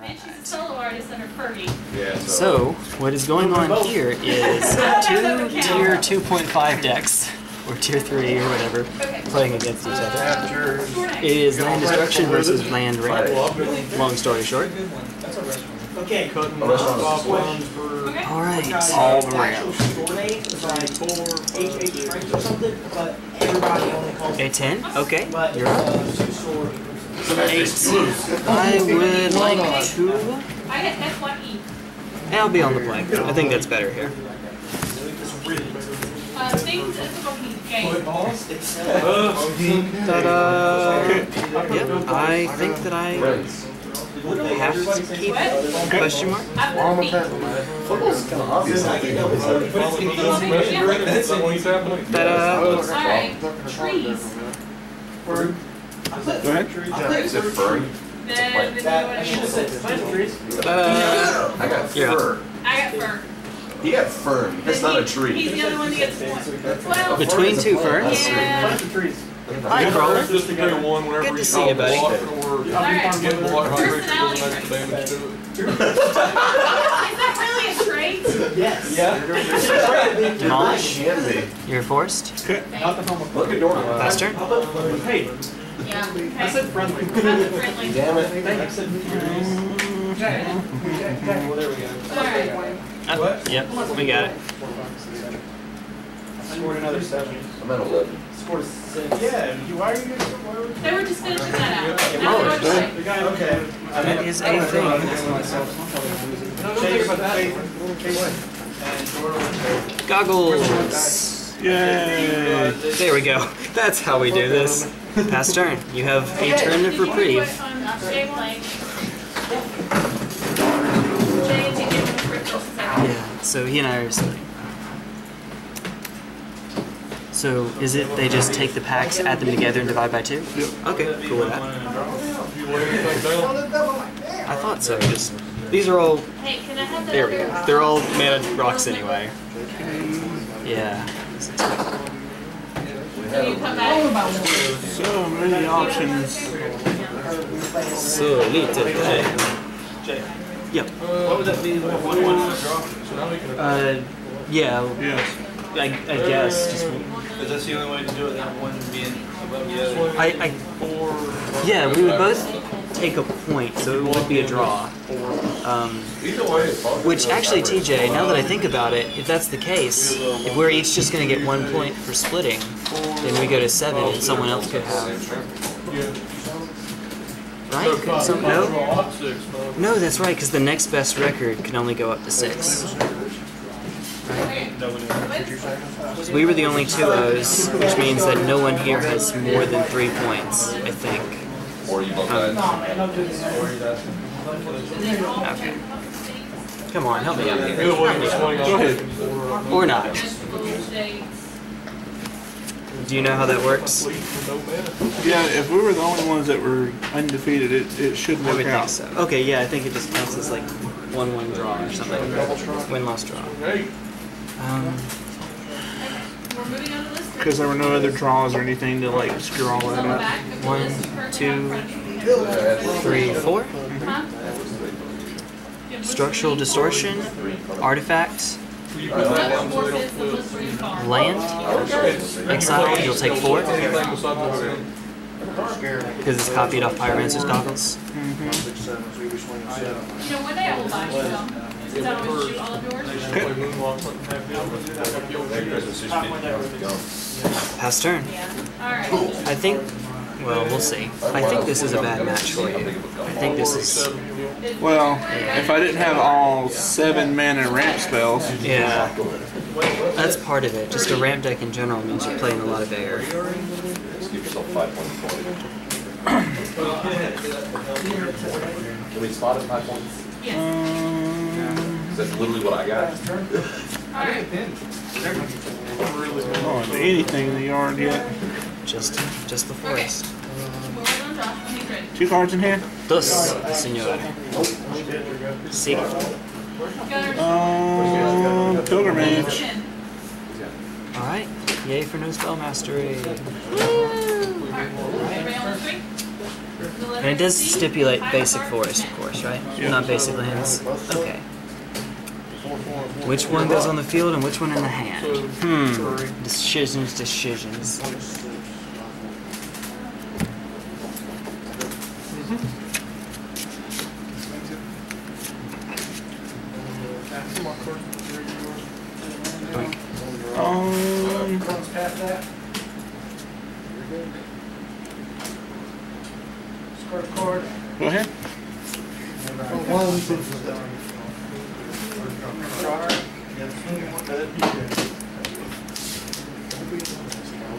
Right. And she's a solo artist under Kirby. Yeah, so what is going on here is tier 2.5 decks, or tier 3 or whatever, playing against each other. It is Land Destruction versus Land Ramp. Long story short. Okay. Alright. All the round. A 10? Okay. You're up. 8. I would like to... I had F1E. I'll be on the play. I think that's better here. Things as a fucking game. Yep, I think that I have to keep it. Question mark? Football's kind of obvious. Alright. Trees. Is it fur? I got fur. He got fern. That's not a tree. He's the other one that gets one. Well, between two ferns? Yeah. Hi, Crawler. Good to see you, buddy. All right. Is that really a trait? Yes. Yeah. Demolish. You're forced. Look at Dorman. Last turn. Hey. Yeah. Okay. I said friendly. Damn it. I said well, there we go. Alright. Yep, we got it. Scored another 7. I'm at 11. Scored a 6. Yeah, why are you doing something? They were just finishing that out. Okay. That is a thing. Goggles! Yay! There we go. That's how we do this. Pass turn. You have a turn of reprieve. Yeah, so he and I are splitting. So is it they just take the packs, add them together, and divide by 2? Yep. Okay, cool with that. I thought so. Just these are all. There we go. They're all mana rocks anyway. Yeah. So many options. So little thing. Yep. What would that be? I guess. Just, is that the only way to do it? That one being above the other. Yeah, we would both take a point, so it would be a draw. Which actually, TJ, now that I think about it, if that's the case, if we're each just going to get 1 point for splitting, then we go to 7, and someone else could have. Right? So, no? No, that's right, because the next best record can only go up to 6. Right. We were the only 2-0s, which means that no one here has more than 3 points, I think. Or you both guys. Okay. Come on, help me out here. Go ahead. Or not. Do you know how that works? Yeah, if we were the only ones that were undefeated, it should work out. I would think so. Okay, yeah, I think it just counts as like 1-1 draw or something. Win-loss draw. Because there were no other draws or anything to like screw all that up. 1, 2, 3, 4. Mm-hmm. Structural Distortion, Artifact. Land, exile, you'll take 4. Because it's copied off Pyromancer's Goggles. Pass turn. I think, well, we'll see. I think this is a bad match for you. I think this is... Well, if I didn't have all 7 mana ramp spells... Yeah, that's part of it. Just a ramp deck in general means you're playing a lot of air. Give yourself 5 points. Can we spot at 5 points? Yes. That's literally what I got. Oh, anything in the yard yet? Just the forest. Okay. 2 cards in hand? Dos, senor. See. Pilgrimage. Alright. Yay for no spell mastery. Alright. And it does stipulate basic forest, of course, right? Yeah. Not basic lands. Okay. Which one goes on the field and which one in the hand? Hmm. Decisions, decisions. Go ahead.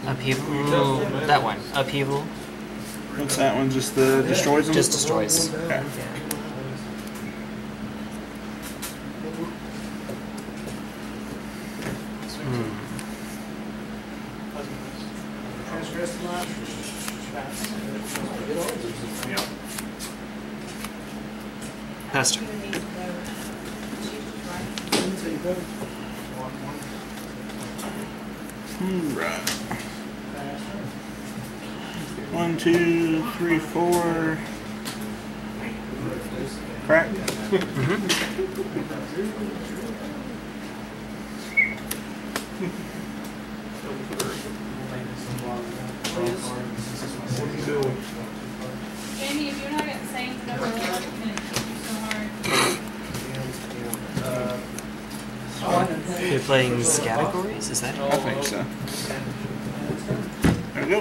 Upheaval. Ooh, that one. Upheaval. What's that one? Just the destroys them? Just destroys. Okay. Yeah. Pastor. Right. 1, 2, 3, 4. Crack. Jamie, if you're not getting saved, number 11. You're playing categories, is that it? I think so. There we go.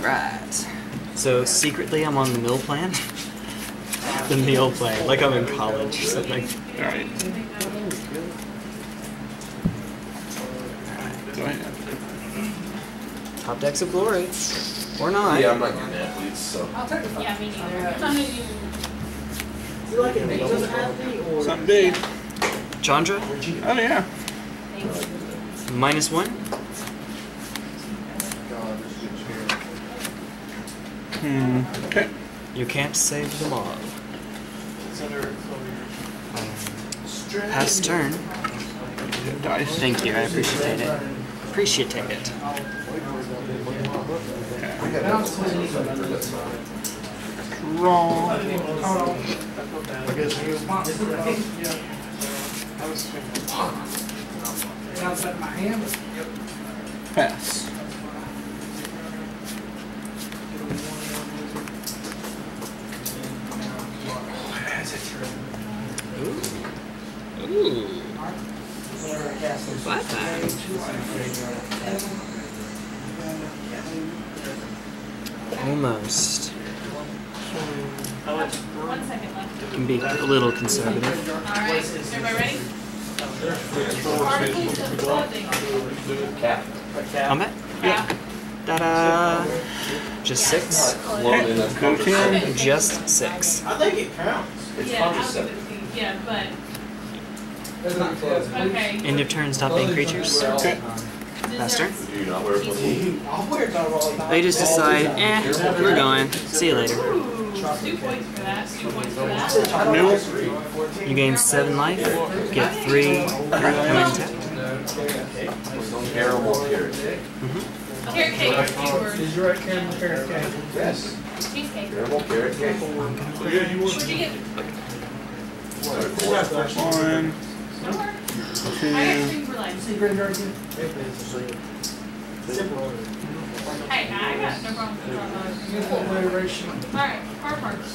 Right. So secretly I'm on the meal plan. The meal plan, like I'm in college or something. Alright. Go ahead. Top decks of glory. Or not. Yeah, I'm not good athletes, so. I'll take the yeah, me neither. You like an athlete or something big. Chandra? Oh yeah. -1. Okay. You can't save them all. Pass turn. Thank you, I appreciate it. Appreciate it. Wrong. I guess he was pass. Ooh. Ooh. Almost. It can be a little conservative. All right, everybody ready? Combat? Yeah. Ta-da! Just 6. Okay. Just 6. I think it counts. It's yeah, but. Okay. End of turn, stop being creatures. Okay. Master. They just decide, eh, we're going. See you later. 2 points for that, 2 points for that. Nope. You gain 7 life, get 3. Terrible carrot cake. Carrot cake. Is your right hand carrot cake? Yes. Cheesecake. Terrible carrot cake. What'd you get? 1, 2, 3. Hey, I got no problem with that. Alright, hard parts.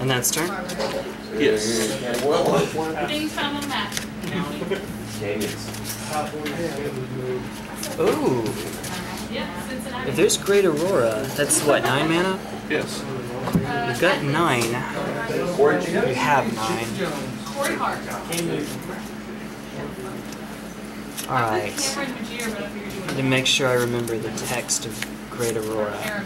And that's turn? Yes. Things found on that. Ooh. If there's Great Aurora, that's what, 9 mana? Yes. You've got 9. You have 9. Alright, to make sure I remember the text of Great Aurora.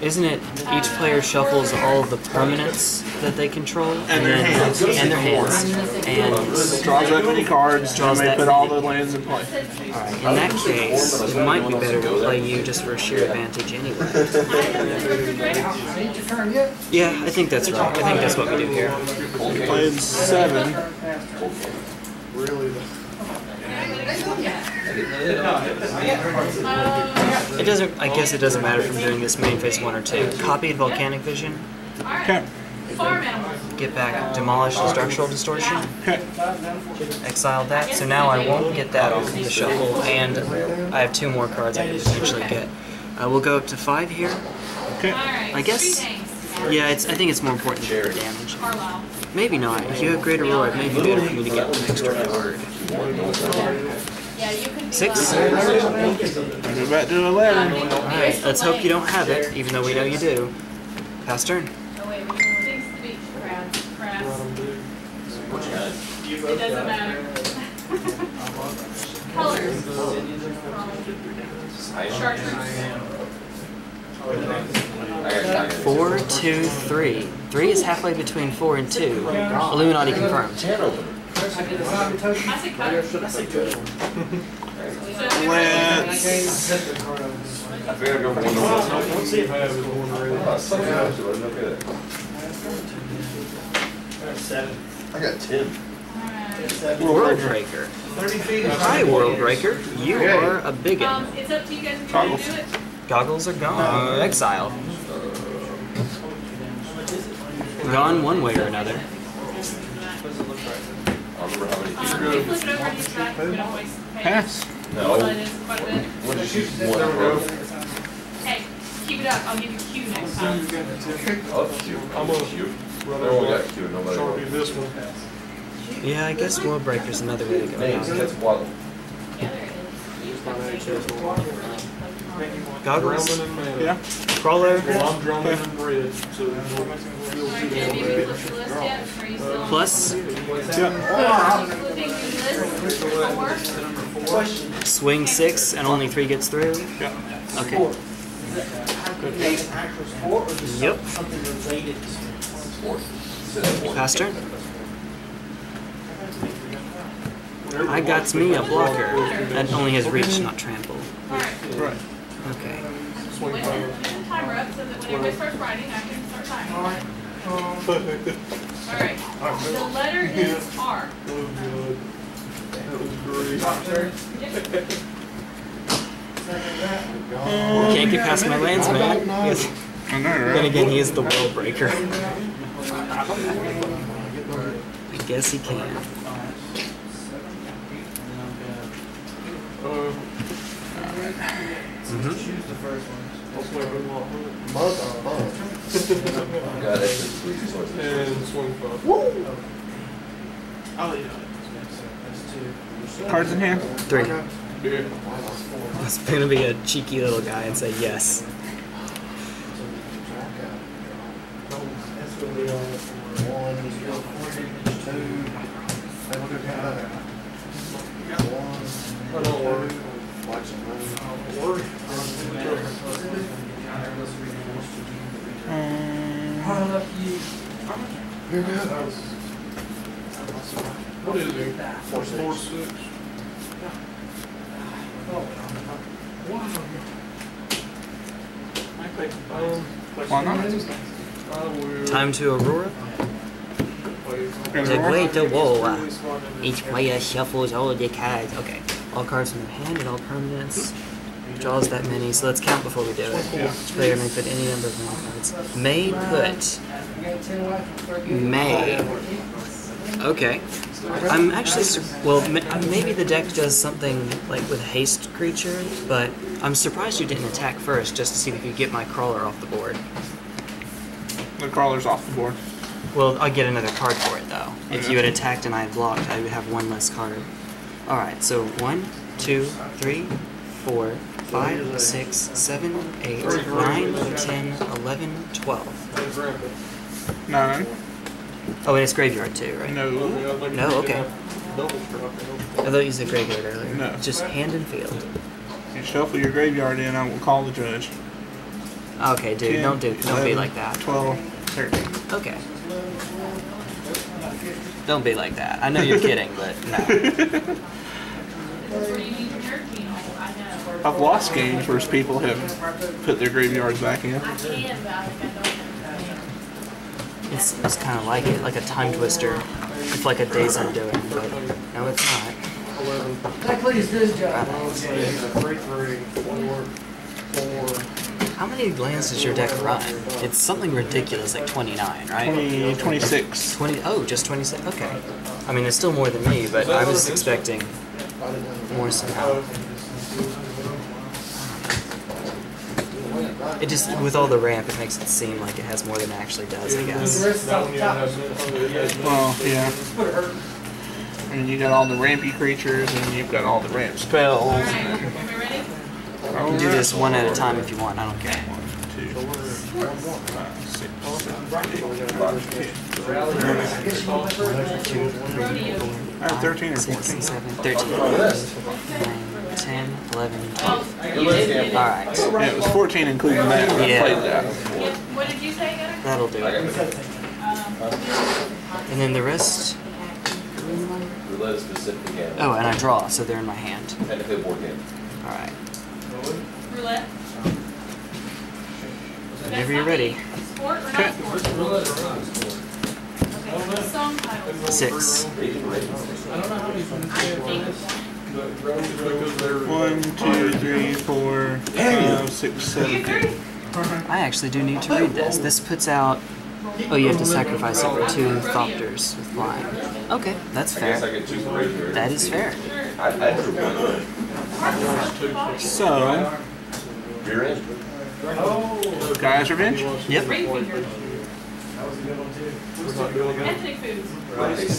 Isn't it each player shuffles all of the permanents that they control? And their hands. And their hands. And draws that many cards, draws and they put all the lands in play. Alright, in that case, it might be better to play you just for sheer advantage anyway. Yeah, I think that's right. I think that's what we do here. We played 7. Really? It doesn't. I guess it doesn't matter if I'm doing this main phase 1 or 2. Copied Volcanic Vision. Okay. Get back, demolish the Structural Distortion. Okay. Exiled that, so now I won't get that off the shuffle, and I have 2 more cards I can potentially get. We'll go up to 5 here. Okay. I guess. Yeah, it's. I think it's more important to do damage. Maybe not. If you have Great Aurora, it may be better for me to get an extra card. 6. You're about to do 11. All right. Let's hope you don't have it, even though we know you do. Pass turn. It doesn't matter. Colors. Chartreuse. 4, 2, 3. 3 is halfway between 4 and 2. Illuminati confirmed. I got 10. Worldbreaker. Hi, Worldbreaker. You are a bigot. It's up to you guys. Goggles. Do it. Goggles are gone. Exile. Gone one way or another. Pass. No. What did you want? Hey, keep it up. I'll give you Q next time. Oh, Q. Almost Q. No one got Q. Nobody got this one. Yeah, I guess Worldbreaker's another way to go. Goggles. Yeah. Crawler. Plus. Yeah. Swing 6 and only 3 gets through. Yeah. Okay. Yep. Pass turn. I got me a blocker that only has reach, not trample. Right. Okay. Alright. The letter is R. Can't get past my lands, man. Then again, he is the world breaker. I guess he can. Choose the first one. Got it. And swing 5. Woo! I'll eat it. Cards in hand? 3. That's going to be a cheeky little guy and say yes. What is it? 4, 6. Why not? Time to Aurora. The Great Aurora. Each player shuffles all the cards. Okay. All cards in their hand and all permanents. Draws that many, so let's count before we do it. Yeah. Each player may put any number of random cards. May put. May. Okay. I'm actually, well, maybe the deck does something like with haste creature, but I'm surprised you didn't attack first just to see if you get my crawler off the board. The crawler's off the board. Well, I'll get another card for it, though. If you had attacked and I had blocked, I would have one less card. Alright, so 1, 2, 3, 4, 5, 6, 7, 8, 9, 10, 11, 12. 9. Oh, and it's graveyard too, right? No. No, okay. I thought you said graveyard earlier. No. Just hand and field. You shuffle your graveyard in, I will call the judge. Okay, dude, 10, don't do, 11, don't be like that. 12, 13. Okay. Don't be like that. I know you're kidding, but no. I've lost games where people have put their graveyards back in. It's kind of like a time twister. It's like a Days Undoing, but no, it's not. 11. That cleans his job. Three, four. How many lands does your deck run? It's something ridiculous like 29, right? 26. 20. Oh, just 26. Okay. I mean, it's still more than me, but I was expecting more somehow. It just, with all the ramp, it makes it seem like it has more than it actually does, I guess. Well, yeah. I mean, you got all the rampy creatures, and you've got all the ramp spells. All right, are we ready? You can do this one at a time if you want, I don't care. 1, 2, 3, 4, 5, 6, 7, 8, 9, 10, 11, 12. I have 13 or 14. 13. 10, 11, 12. Alright. Yeah, it was 14 including that. Yeah. Played that. What did you say, Gunnar? That'll do it. And then the rest. Oh, and I draw, so they're in my hand. Alright. Roulette. Whenever you're ready. Sport or not sport? Roulette or not sport? Okay, song title. 6. I don't know how many from the 1, 2, 3, 4, 5, 6, 7, 8. I actually do need to read this. This puts out... Oh, you have to sacrifice it for 2 Thopters with flying. Okay, that's fair. That is fair. So... Gaea's Revenge? Yep. Ethnic foods. Rice.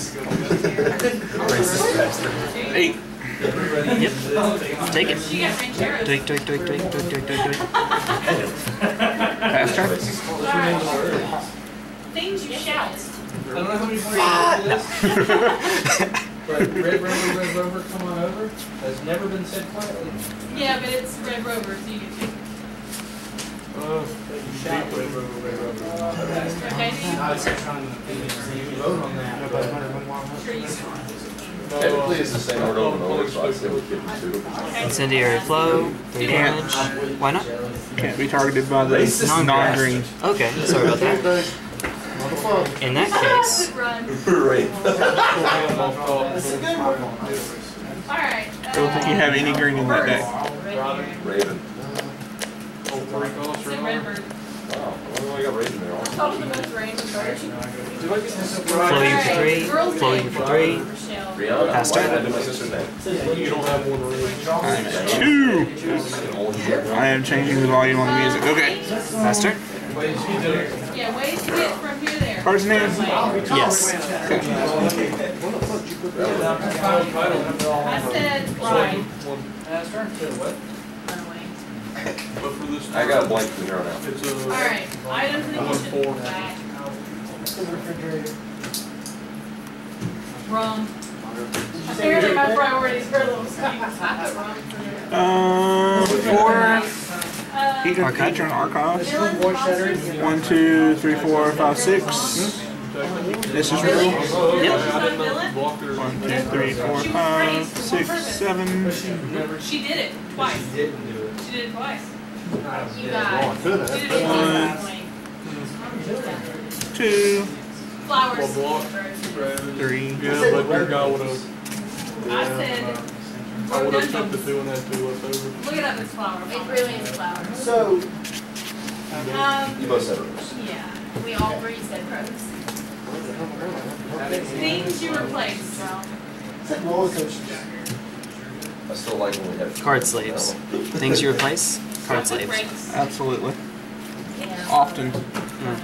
8. Yep. Take it. Take. Faster. Things you shout. I don't know how many more. Red Rover, come on over. Has never been said quietly. Yeah, but it's Red Rover, so you can take it. Technically, it's the same order over and over. Incendiary Flow, 3 damage. Why not? Can't be targeted by the non-green. Okay, sorry about that. In that case, I don't think you have any green in that deck. Raven. Floating for three. Pass turn. Two. I am changing the volume on the music. Okay. Pass turn. Yeah, ways to get from here there. Card's name? Yes. I said fly. Pass turn. What? I got a blank from here on out. Alright, items in the kitchen. Back. Wrong. Apparently my priorities are a little skewed. I put wrong for here. Hadrian Archive. 1, 2, 3, 4, 5, 6. This is real. Yep. 1, 2, 3, 4, 5, 6, 7. She did it twice. You did it twice. You guys. You did it 1, 2. Flowers. 3. Yeah, but your guy would have. I said. I would have took the 2 and that 2 left over. Look it up, it's flower. It really is flower. So. You both said rose. Yeah, we all 3 said rose. Things you replaced, so. It's like roller coaster jacket. I still like when we have card sleeves. Things you replace? Card sleeves. Absolutely. Yeah. Often. Mm.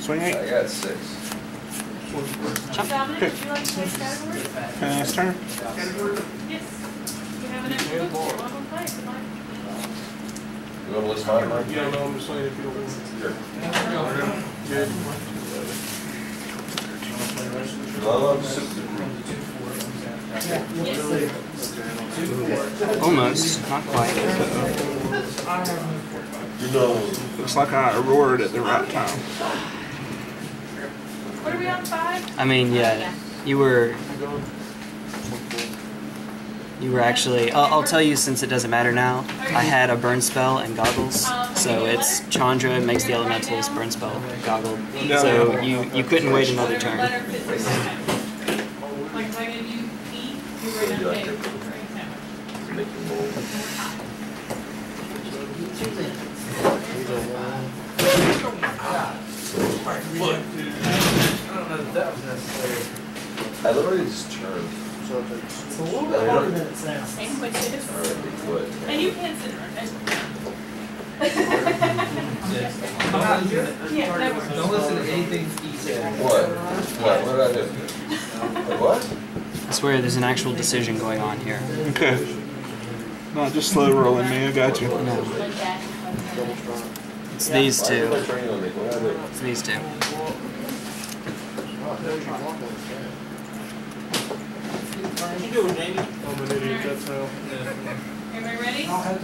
Swing 8. I got 6. Dominic, would you like to take category? Pass turn. Yes. You have an extra book. I'm on play. Come on. You want to list mine, right? Yeah, no, I'm just saying if you don't list it. Sure. Almost, not quite. You know, looks like I roared at the right time. What are we on 5? I mean, yeah, you were actually. I'll tell you since it doesn't matter now. I had a burn spell and goggles, so it's Chandra makes the elementals burn spell goggled. So you couldn't wait another turn. Look, dude. I don't know if that was necessary. I literally just turned. So it's a little bit longer than it sounds. Same with you. And you can sit around. Don't listen to anything he said. What? What? What did I do? What? I swear there's an actual decision going on here. Okay. No, just slow rolling me. I got you. No. It's these two. It's these two. Am I ready? I'm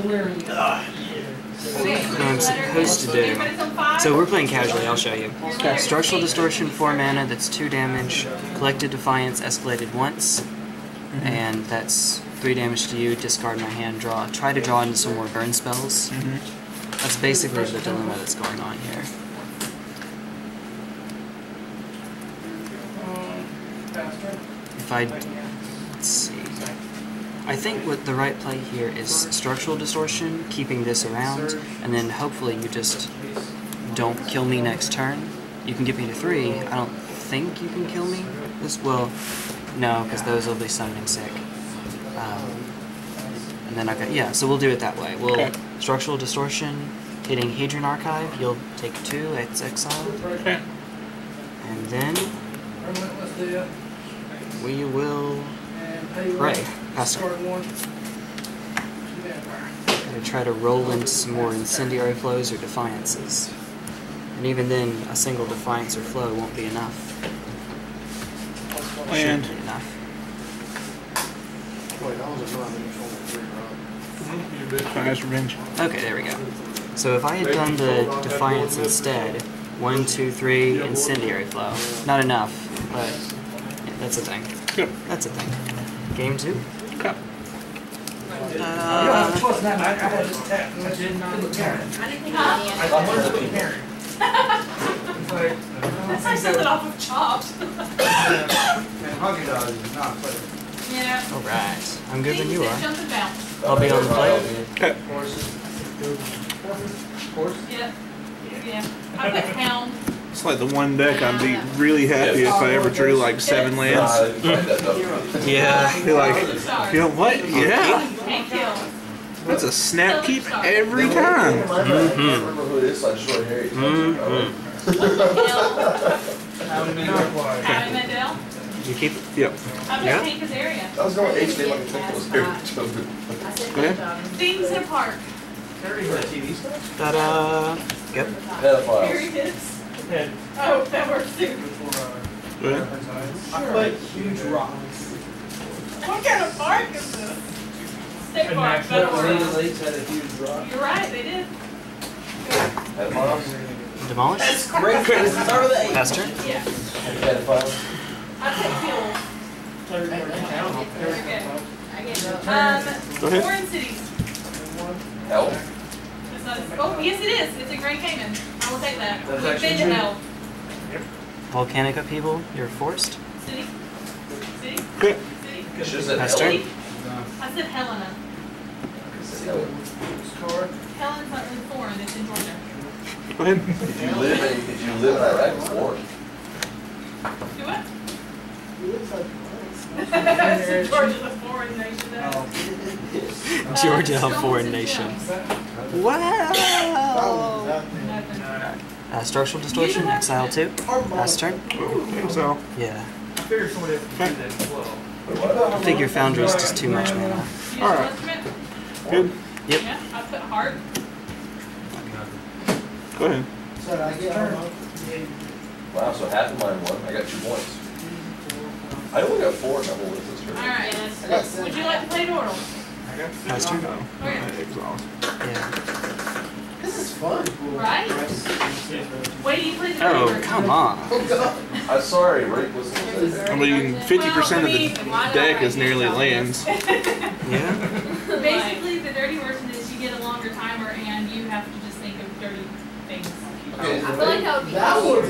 supposed to do. So we're playing casually, I'll show you. Structural Distortion, 4 mana, that's 2 damage. Collective Defiance, escalated once. And that's 3 damage to you, discard my hand, draw. Try to draw into some more burn spells. That's basically the dilemma that's going on here. If I... let's see. I think what the right play here is Structural Distortion, keeping this around, and then hopefully you just don't kill me next turn. You can get me to 3. I don't think you can kill me. This will... no, because those will be summoning sick. And then I've got... yeah, so we'll do it that way. We'll... okay. Structural Distortion, hitting Hadrian Archive, you'll take 2, it's exiled. Okay. And then we will pray. Pass I'm going to try to roll into some more Incendiary Flows or Defiances. And even then, a single Defiance or Flow won't be enough. And... shouldn't be enough. Wait, I was Gaea's Revenge. Okay, there we go. So if I had done the Defiance instead, 1, 2, 3, Incendiary Flow. Not enough, but yeah, that's a thing. Yep. That's a thing. Game 2. Okay. That's like something off of Chopped. Yeah. All right. I'm good when you are. I'll be on the plate. Okay. Horse? Yeah. Yeah. I put Hound. It's like the one deck I'd be really happy if I ever drew like 7 lands. Yeah. I'd be like, you know what? Yeah. That's a snap keep every time. You keep it? Yep. I'm just taking his area. I was going HD like I said things in a park. TV stuff? Ta-da! Yep. Pedophiles. Here he is. Oh, that works too. I put huge rocks. What kind of park is this? State park, Pedophiles. You're right, they did. Pedophiles? Demolish? That's great. Pastor? Yeah. Pedophiles? I take Fuel. Go ahead. Foreign Cities. Hell? Oh, yes it is. It's a Great Cayman. I will take that. We've been to Hell. Volcanic Upheaval, you're forced. City. City. City. She said Helen. I said Helena. Helen's not really foreign. It's in Georgia. Go ahead. Did you live in Iraq before? Do what? Georgia, a foreign nation. Georgia, a foreign nation. Wow! Structural Distortion, exile 2. Last turn. Exile. Yeah. I figure Foundry is just too much mana. Alright. Good. Yep. I put Heart. Go ahead. Wow, so half of mine won. I got 2 points. I only got 4 double with this turn. Alright, would you like to play Normal? I got 6. That's true. Yeah. This is fun. Right? Wait, do you play the Oh, come on. I'm sorry, Rick was... I mean, 50% of the deck is nearly lands. Yeah. Basically, the dirty version is you get a longer timer and you have to just think of dirty things. Okay, I feel like that would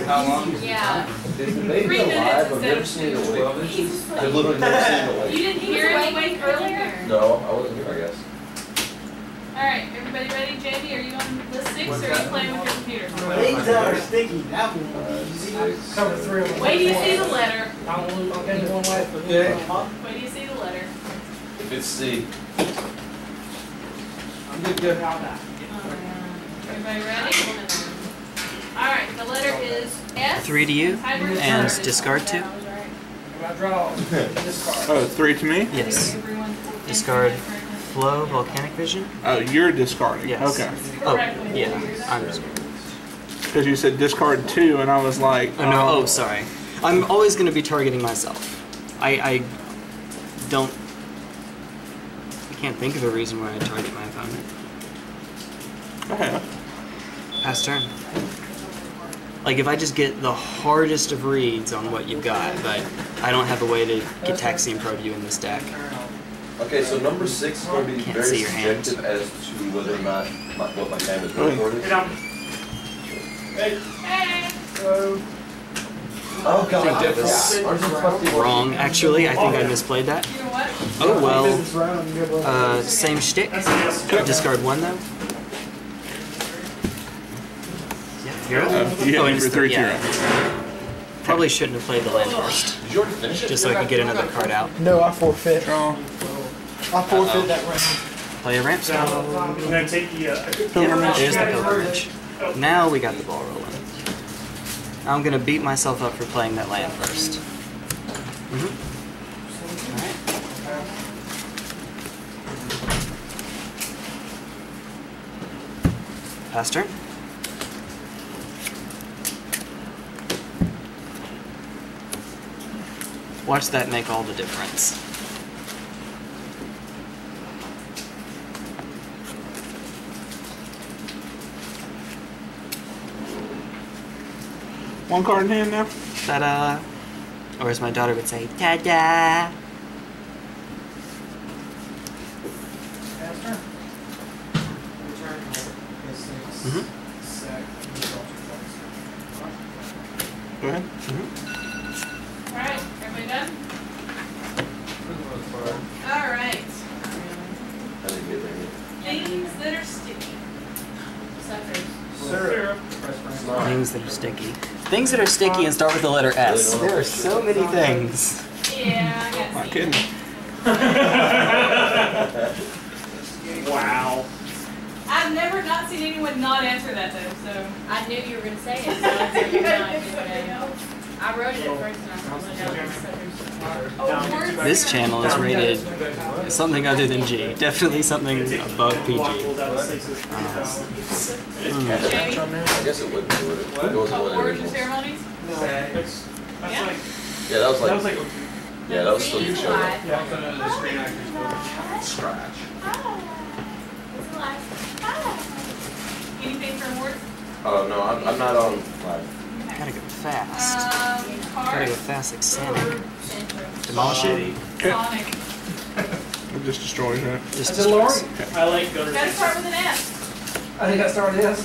be easy. Yeah. I've literally never seen the light. You didn't hear it earlier? No, I wasn't here, I guess. Alright, everybody ready? JD, are you on list 6 or are you playing with your computer? Things that are sticky, that one. Cover 3 of them. Wait till you see the letter. I don't lose one life for this. Wait till you see the letter. If it's C. I'm good. Everybody ready? Alright, the letter is S. 3 to you and discard 2. I draw. Discard. Oh, 3 to me? Yes. Discard. Flow, Volcanic Vision. Oh, you're discarding. Yes. Okay. Oh, yeah. I'm discarding. Because you said discard 2, and I was like, oh no. Oh, sorry. I'm always going to be targeting myself. I can't think of a reason why I target my opponent. Okay. Pass turn. Like if I just get the hardest of reads on what you've got, but I don't have a way to get Taxian Probe you in this deck. Okay, so number 6 is going to be very subjective as to whether or not what my hand is recorded. Hey! Hey! Oh god, I think that was wrong, actually. I think I misplayed that. You know what? Oh well. Same shtick. Discard 1 though. Yeah, you're up. You hit me for 3 0. Probably shouldn't have played the Land Burst. Did you already finish it? Just so I could get another card out. No, I forfeit. I forfeit that round. Play a ramp style. There's the pilgrimage. Now we got the ball rolling. I'm going to beat myself up for playing that land first. Alright. Pass turn. Watch that make all the difference. One card in hand now? Ta-da! Or as my daughter would say, ta-da! Go ahead. Alright, everybody done? Alright. Things that are sticky. Suckers. Syrup. Things that are sticky. Things that are sticky and start with the letter S. There are so many things. Yeah, I got C. Wow. I've never not seen anyone not answer that though, so I knew you were going to say it, so I said you I wrote it at first and I thought it was this channel is rated something other than G. Definitely something above PG. I guess it would be origin ceremonies? No. Yeah, that was like... yeah, that was still your show. Scratch. Anything for awards? Oh, no, I'm not on live. I gotta go fast. Gotta go fast like Sonic. Demolish it. Sonic. I'm just destroying that. Just destroying it. I like gutters. Gotta start with an S. I think I started this.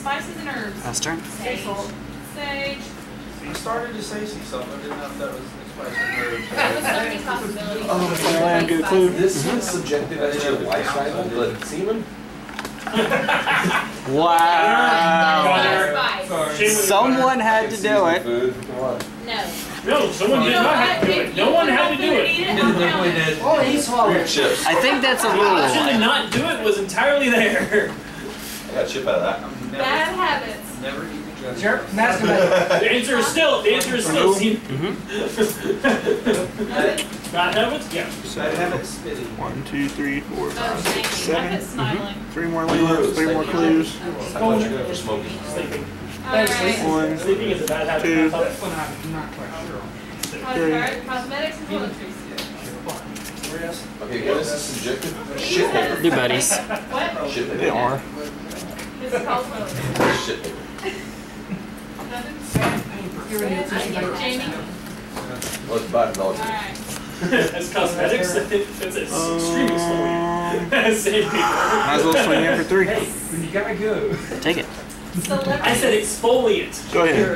Spices and herbs. Last turn. Sage. Sage. I started to say something. I didn't know if that was spices and herbs. That was possibility. Oh, I'm going to clue. This is subjective as your lifestyle. Blood semen? Wow. Someone had to do it. No. No, someone did not have to do it. No one had to do it. Oh, he swallowed chips. I think that's a rule. The option to not do it was entirely there. I got a chip out of that. Bad habits. Never eat the sure. Masturbate. The answer is still seen. Bad habits? Yeah. Bad habits. Spitting. 1, 2, 3, 4, 5, 6, 7. Three more clues. I thought you were smoking. Sleeping. Right. Sleeping is a bad habit. 2. I'm not quite sure. Cosmetics and toiletries. Okay, what is this subjective? Shit paper. New buddies. What? Shit paper. They are. This is called toiletries. Shit paper. Well, it's bad knowledge. That's cosmetics. It's extremely slow. Same people. Might as well swing in for 3. You gotta go. Take it. I said exfoliant. Go ahead.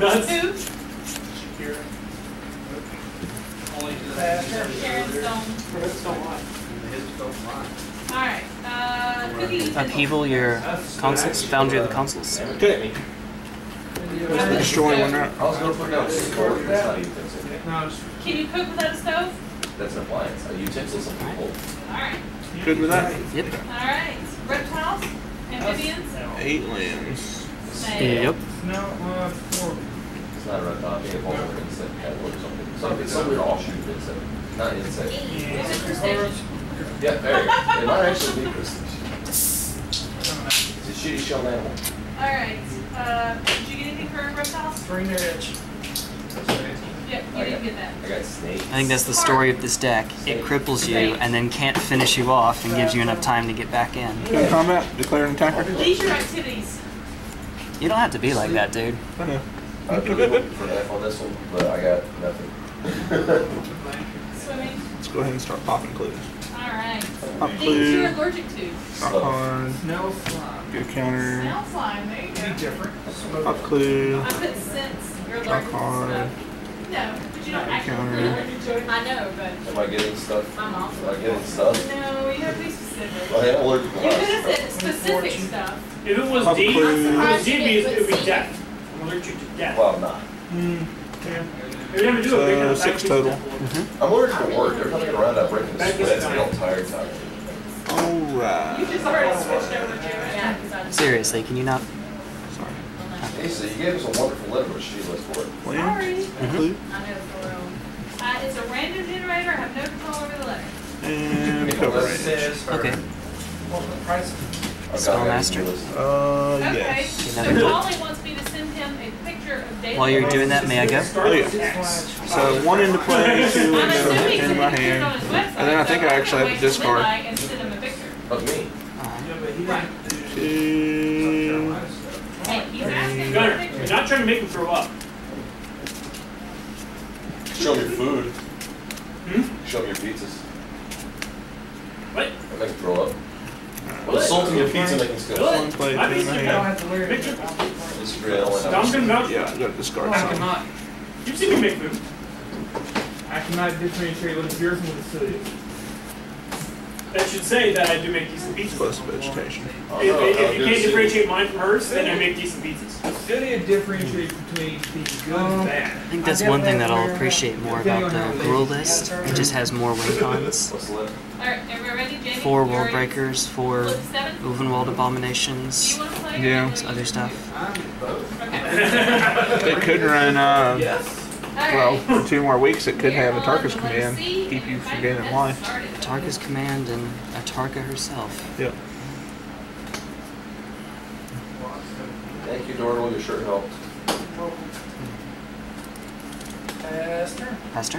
Nuts. Sharon Stone. Alright, Upheaval your consuls, Foundry of the Consuls. Okay. Destroy one now. I'll go for no. Can you cook without a stove? That's an appliance. A utensil is a bowl. Alright. Good with that? Yep. Alright. Reptiles? Amphibians? 8 lands. Yep. No, 4. It's not a reptile, it's a ball or insect or something. So it's something we all shoot insect. Not insect. Is it crustacean? Yeah, there you go. It might actually be crustacean. It's a shitty shell animal. Alright. Did you get anything for reptiles? 3 near itch. Yep, you didn't get that. I got snakes. I think that's the story of this deck. It cripples you and then can't finish you off and gives you enough time to get back in. In combat, declare an attacker. Leisure activities. You don't have to be like that, dude. I know. I was really looking for that on this one, but I got nothing. Swimming. Let's go ahead and start popping clues. Alright. Things you're allergic to. Snow fly. Good counter. Snow fly, there you go. Different. Pop clue. I put sense. You're allergic to snow. No, but you don't actually. I know, but. Am I getting stuff? I'm off. Am I getting stuff? No, you have to be specific. Well, I am allergic to stuff. You could have said specific stuff. If it was D, it would be death. I'm allergic to death. Well, I'm not. Yeah. So, 6 total. I'm allergic to work. Every time I get around, I break into sweats. I get all tired. Alright. You just already switched over to it. Seriously, can you not? Hey, so you gave us a wonderful letter, but she left for it. Sorry. I know it's the room. It's a random generator. I have no control over the letter. And okay. Spellmaster. Okay. So Holly wants me to send him a picture of David. While you're doing that, may I go? Oh, yeah. So 1 into play, 2 in my hand, and then I think I actually have to discard. And send him a picture. Of me. Right. 2. Gunner, you're not trying to make him throw up. Show me your food. Show me your pizzas. What? I'll make him throw up. Well, insulting your pizza making skills. I mean, you don't have to worry about it. This is real. Yeah, I got discard. I cannot. You've seen me make food. I cannot differentiate what is yours and what is silly. That should say that I do make decent pizzas. Plus vegetation. If you can't differentiate mine from hers, then I make decent pizzas. Should you differentiate between the good and bad? I think that's one thing that I'll appreciate more about the rule list. It just has more win cons. Alright, 4 Worldbreakers, 4 Uvenwald Abominations, other stuff. They could run, well, for 2 more weeks, it could have Atarka's command, keep you from getting in line. Atarka's command and Atarka herself. Yep. Thank you, Dorval. Your shirt helped. Pastor? Pastor?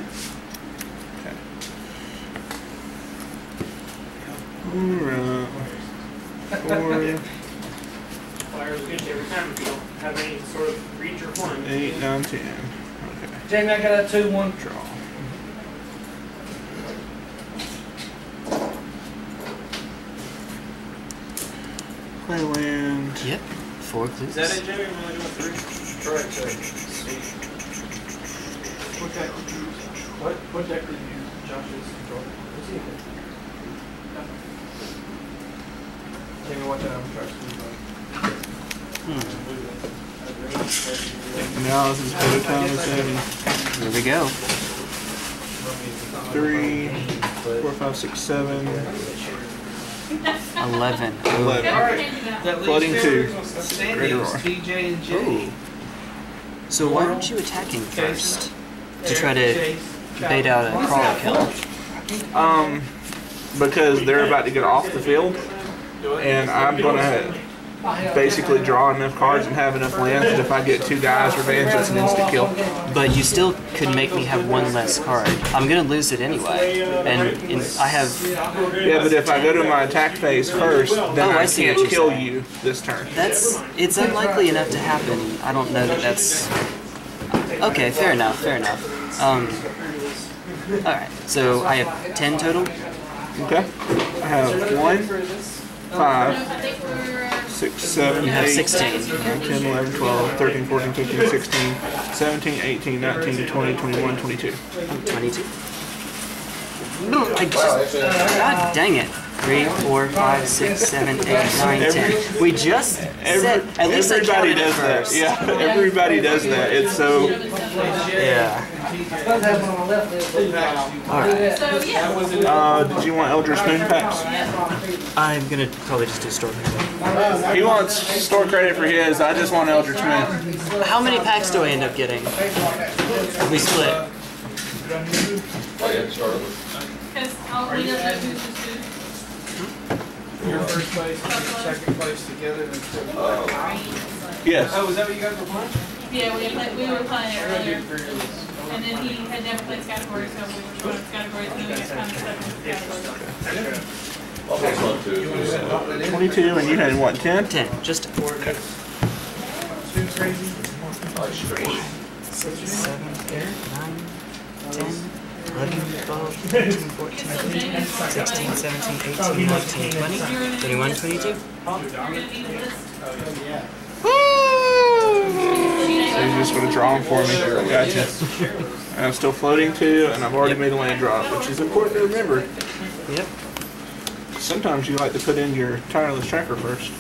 Okay. Alright. Flyers good every time if you don't have any sort of reach or form. 8, 9, 10. Jamie, I got a 2-1 draw. Playland. Yep. 4 clues. Is that it, Jamie? We're only doing 3. Correct. What deck did you use? Josh's draw. What's he doing? Jamie, watch out. I'm trying to do it. Now this is prototype. Here we go. 3, 4, 5, 6, 7. 11. 11. All right. Flooding 2. Great Aurora. So why aren't you attacking first? To try to bait out a crawl kill? Because they're about to get off the field, and I'm going to basically draw enough cards and have enough lands that if I get 2 guys revenge, that's an instant kill. But you still could make me have 1 less card. I'm going to lose it anyway. And I have... Yeah, but if I go to my attack phase first, then I can't kill you this turn. That's... It's unlikely enough to happen. I don't know that that's... Okay, fair enough, fair enough. Alright, so I have 10 total. Okay. I have 1, 5, 6, 7, 8, 9, 10, 11, 12, 13, 14, 15, 16, 17, 18, 19, 20, 21, 22. I'm 22. No, I just... God dang it. 1, 2, 3, 4, 5, 6, 7, 8, 9, 10. We just said at least everybody does that. Yeah, everybody does that. It's so. Yeah. All right. Did you want Eldritch Moon packs? I'm gonna probably just do store credit. He wants store credit for his. I just want Eldritch Moon. How many packs do I end up getting? We split. Your first place and second place together. Yes. Oh, was that what you guys were playing? Yeah, we were playing it earlier. And then he had never played categories, so we were going to categories, and then we got kind of stuck in categories. 22, and you had what, 10? 10, just 4. Okay. Too crazy. 6, 7, 8, 9, 10. 11, 12, 13, 14, 15, 16, 17, 18, 19, 20, 21, 22. So you just want to draw them for me. Gotcha. And I'm still floating too, and I've already made a land drop, which is important to remember. Yep. Sometimes you like to put in your tireless tracker first.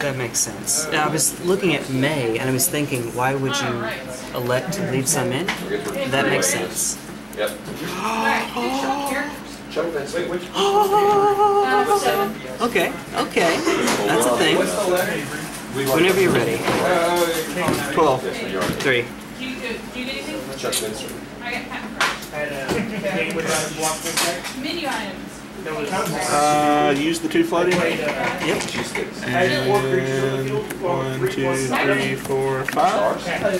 That makes sense. Now, I was looking at May, and I was thinking, why would you elect to leave some in? That makes sense. Yep. Okay, okay. That's a thing. Whenever you're ready. 12. 3. Do you get anything? I got patent. Menu items. Use the 2 floating. Yep. And 1, 2, 3, 4, 5.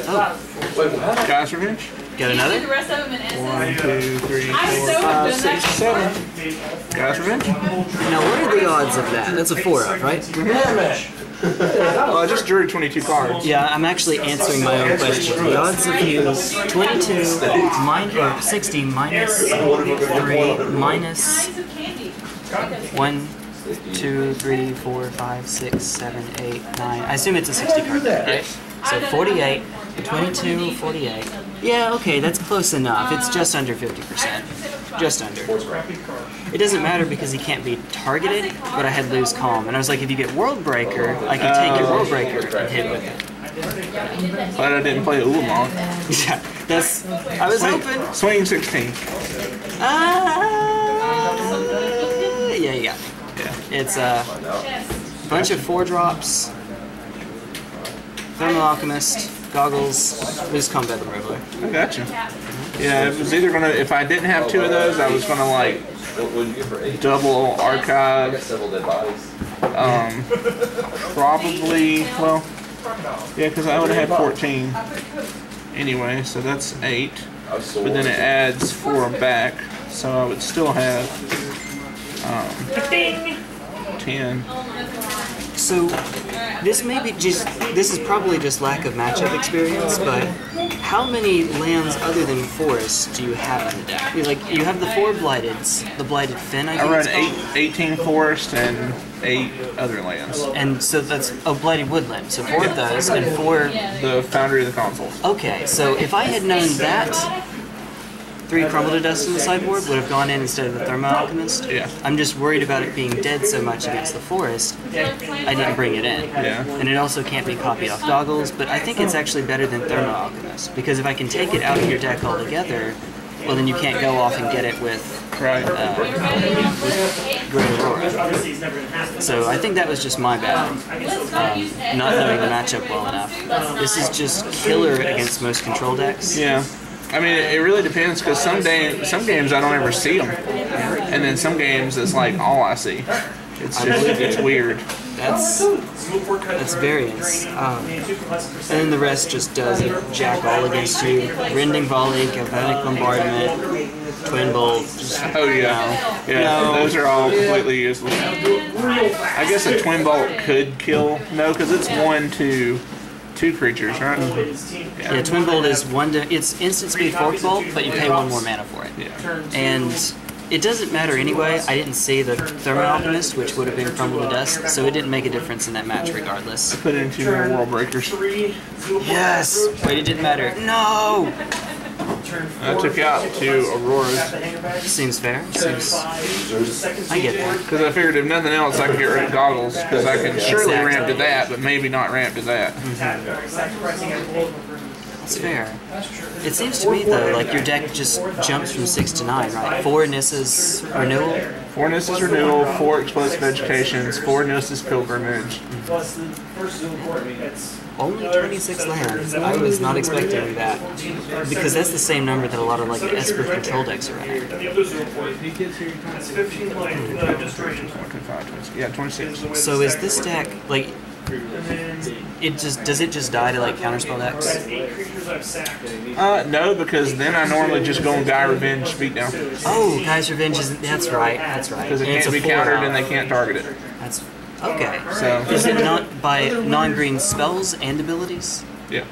Oh. Gaea's Revenge. Got another? 1, 2, 3, 4, 5, 6, 7. Gaea's Revenge. Now, what are the odds of that? That's a 4-up, right? Well, I just drew 22 cards. Yeah, I'm actually answering my own question. The odds of you 22 minus 60 minus 3 minus 1, 2, 3, 4, 5, 6, 7, 8, 9. I assume it's a 60 card, right? So 48, 22, 48. Yeah, okay, that's close enough. It's just under 50%. Just under. It doesn't matter because he can't be targeted, but I had lose calm. And I was like, if you get Worldbreaker, I can take your Worldbreaker and hit with it. Glad I didn't play Uvenwald. Yeah, that's... I was hoping... Swing 16. Yeah, you got me. It's a bunch of 4-drops. Thermo Alchemist. Goggles, lose combat remover. I gotcha. Yeah, it was either gonna, if I didn't have 2 of those, I was gonna like double archive. Probably, well, yeah, because I would have had 14 anyway, so that's 8. But then it adds 4 back, so I would still have 10. So, this may be just, this is probably just lack of matchup experience, but how many lands other than forests do you have in the deck? You're like, you have the 4 Blighteds, the Blighted Fen, I guess. I run 18 forests and 8 other lands. And so that's a Blighted Woodland, so 4 of those and 4... The Foundry of the Consul. Okay, so if I had known that... 3 Crumble to Dust in the sideboard would have gone in instead of the Thermo Alchemist. Yeah. I'm just worried about it being dead so much against the forest, I didn't bring it in. Yeah. And it also can't be copied off Goggles, but I think it's actually better than Thermo Alchemist, because if I can take it out of your deck altogether, well then you can't go off and get it with, Great Aurora. So I think that was just my bad, not knowing the matchup well enough. This is just killer against most control decks. Yeah. I mean, it really depends, because some games I don't ever see them, and then some games it's like all I see. It's just it's weird. That's variance. And then the rest just does a jack all against you. Rending Volley, Galvanic Bombardment, Twin Bolt. Just, oh yeah, those are all completely useless. I guess a Twin Bolt could kill. No, because it's 1/2 creatures, right? Mm-hmm. Yeah, Twin Bolt is 1 to... It's instant speed 4 bolt, but you pay 1 more mana for it. Yeah. And it doesn't matter anyway. I didn't see the Thermo Alchemist, which would have been Crumble to Dust, so it didn't make a difference in that match regardless. I put in 2 more World Breakers. Yes! Wait, it didn't matter. No! I took out two Auroras. Seems fair. Seems... I get that. Because I figured if nothing else, I can get rid of Goggles, because I can surely ramp to that, but maybe not ramp to that. Mm-hmm. That's fair. It seems to me, though, like your deck just jumps from 6 to 9, right? 4 Nissa's Renewal? 4 Nissa's Renewal, 4 Explosive Educations, 4 Nissa's Pilgrimage. Mm-hmm. Only 26 lands. I was not expecting that, because that's the same number that a lot of like Esper control decks are running. Yeah, 26. So is this deck like? It just does it just die to like counterspell decks? No, because then I normally just go and Gaea's Revenge Speakdown. Oh, Gaea's Revenge is that's right, that's right. Because it can't be countered and they can't target it. That's. Okay. So is it not by non-green spells and abilities? Yeah.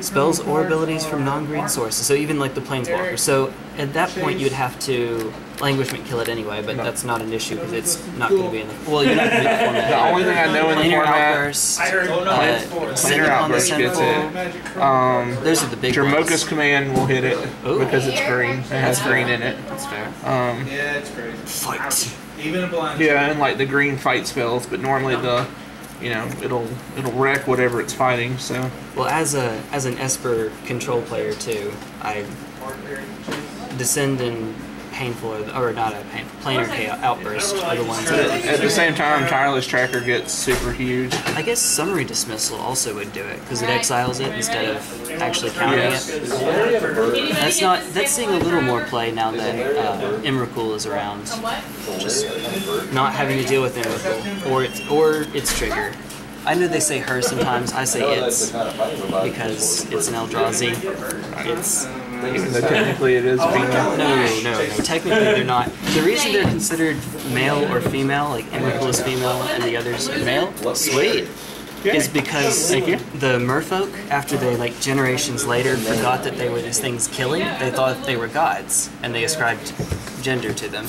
Spells or abilities from non-green sources. So even like the Planeswalker. So at that point you'd have to Languishment kill it anyway, but that's not an issue because it's not going to be in the. Well, you're not going to be in the format. The only thing I know in the format. Planar Outburst gets it. Those are the big ones. Dramoka's Command will hit it because it's green. It has green in it. That's fair. Yeah, it's crazy. Fight. Even a blind. Yeah, and like the green fight spells, but normally the, you know, it'll wreck whatever it's fighting. So. Well, as an Esper control player too, I descend in painful or not a painful planar outburst are the ones. At the same time, Tireless Tracker gets super huge. I guess Summary Dismissal also would do it because it exiles it instead of actually countering it. That's not that's seeing a little more play now that Emrakul is around. Just not having to deal with Emrakul or its trigger. I know they say her sometimes. I say it's because it's an Eldrazi. It's. Even though technically it is female. No. Technically they're not. The reason they're considered male or female, like Emrakul is female and the others are male, sweet, is because the merfolk, after they, like, generations later forgot that they were these things killing, they thought they were gods, and they ascribed gender to them.